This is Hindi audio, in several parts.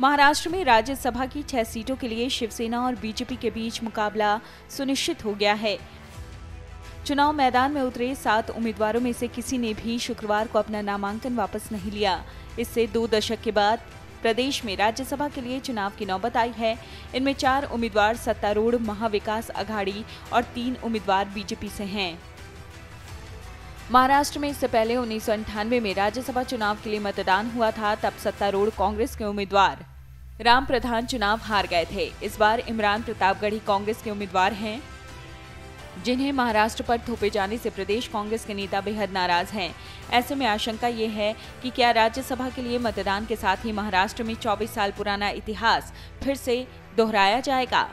महाराष्ट्र में राज्यसभा की 6 सीटों के लिए शिवसेना और बीजेपी के बीच मुकाबला सुनिश्चित हो गया है। चुनाव मैदान में उतरे 7 उम्मीदवारों में से किसी ने भी शुक्रवार को अपना नामांकन वापस नहीं लिया। इससे 2 दशक के बाद प्रदेश में राज्यसभा के लिए चुनाव की नौबत आई है। इनमें 4 उम्मीदवार सत्तारूढ़ महाविकास अघाड़ी और 3 उम्मीदवार बीजेपी से हैं। महाराष्ट्र में इससे पहले 1998 में राज्यसभा चुनाव के लिए मतदान हुआ था, तब सत्तारूढ़ कांग्रेस के उम्मीदवार राम प्रधान चुनाव हार गए थे। इस बार इमरान प्रतापगढ़ी कांग्रेस के उम्मीदवार हैं, जिन्हें महाराष्ट्र पर थोपे जाने से प्रदेश कांग्रेस के नेता बेहद नाराज हैं। ऐसे में आशंका ये है कि क्या राज्यसभा के लिए मतदान के साथ ही महाराष्ट्र में 24 साल पुराना इतिहास फिर से दोहराया जाएगा।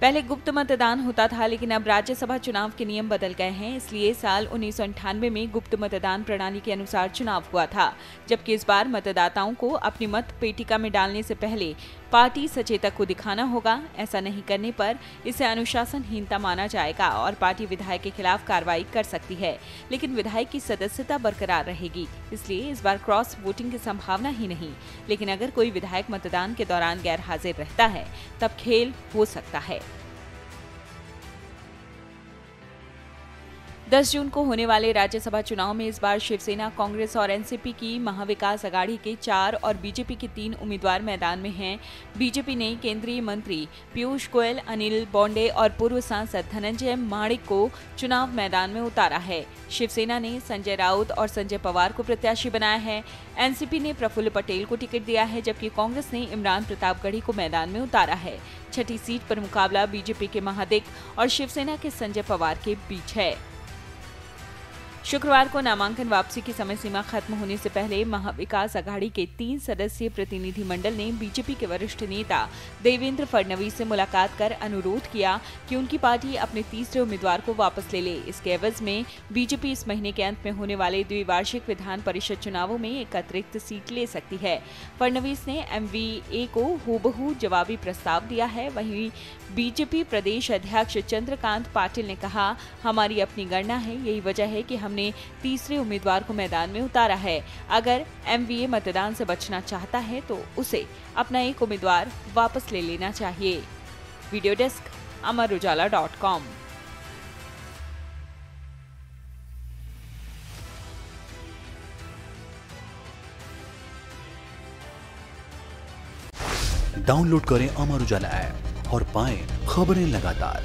पहले गुप्त मतदान होता था, लेकिन अब राज्यसभा चुनाव के नियम बदल गए हैं, इसलिए साल 1998 में गुप्त मतदान प्रणाली के अनुसार चुनाव हुआ था, जबकि इस बार मतदाताओं को अपनी मत पेटिका में डालने से पहले पार्टी सचेतक को दिखाना होगा। ऐसा नहीं करने पर इसे अनुशासनहीनता माना जाएगा और पार्टी विधायक के खिलाफ कार्रवाई कर सकती है, लेकिन विधायक की सदस्यता बरकरार रहेगी। इसलिए इस बार क्रॉस वोटिंग की संभावना ही नहीं, लेकिन अगर कोई विधायक मतदान के दौरान गैर हाजिर रहता है तब खेल हो सकता है। 10 जून को होने वाले राज्यसभा चुनाव में इस बार शिवसेना, कांग्रेस और एनसीपी की महाविकास अघाड़ी के 4 और बीजेपी के 3 उम्मीदवार मैदान में हैं। बीजेपी ने केंद्रीय मंत्री पीयूष गोयल, अनिल बॉन्डे और पूर्व सांसद धनंजय माणिक को चुनाव मैदान में उतारा है। शिवसेना ने संजय राउत और संजय पवार को प्रत्याशी बनाया है। एनसीपी ने प्रफुल्ल पटेल को टिकट दिया है, जबकि कांग्रेस ने इमरान प्रतापगढ़ी को मैदान में उतारा है। 6ठी सीट पर मुकाबला बीजेपी के महादेक् और शिवसेना के संजय पवार के बीच है। शुक्रवार को नामांकन वापसी की समय सीमा खत्म होने से पहले महाविकास अघाड़ी के 3 सदस्यीय प्रतिनिधिमंडल ने बीजेपी के वरिष्ठ नेता देवेंद्र फडणवीस से मुलाकात कर अनुरोध किया कि उनकी पार्टी अपने तीसरे उम्मीदवार को वापस ले ले। इसके एवज में बीजेपी इस महीने के अंत में होने वाले द्विवार्षिक विधान परिषद चुनावों में एक अतिरिक्त सीट ले सकती है। फडणवीस ने MVA को हूबहू जवाबी प्रस्ताव दिया है। वहीं बीजेपी प्रदेश अध्यक्ष चंद्रकांत पाटिल ने कहा, हमारी अपनी गणना है, यही वजह है कि हमने तीसरे उम्मीदवार को मैदान में उतारा है। अगर MVA मतदान से बचना चाहता है तो उसे अपना एक उम्मीदवार वापस ले लेना चाहिए। Video desk amarujala.com। डाउनलोड करें अमर उजाला ऐप और पाएं खबरें लगातार।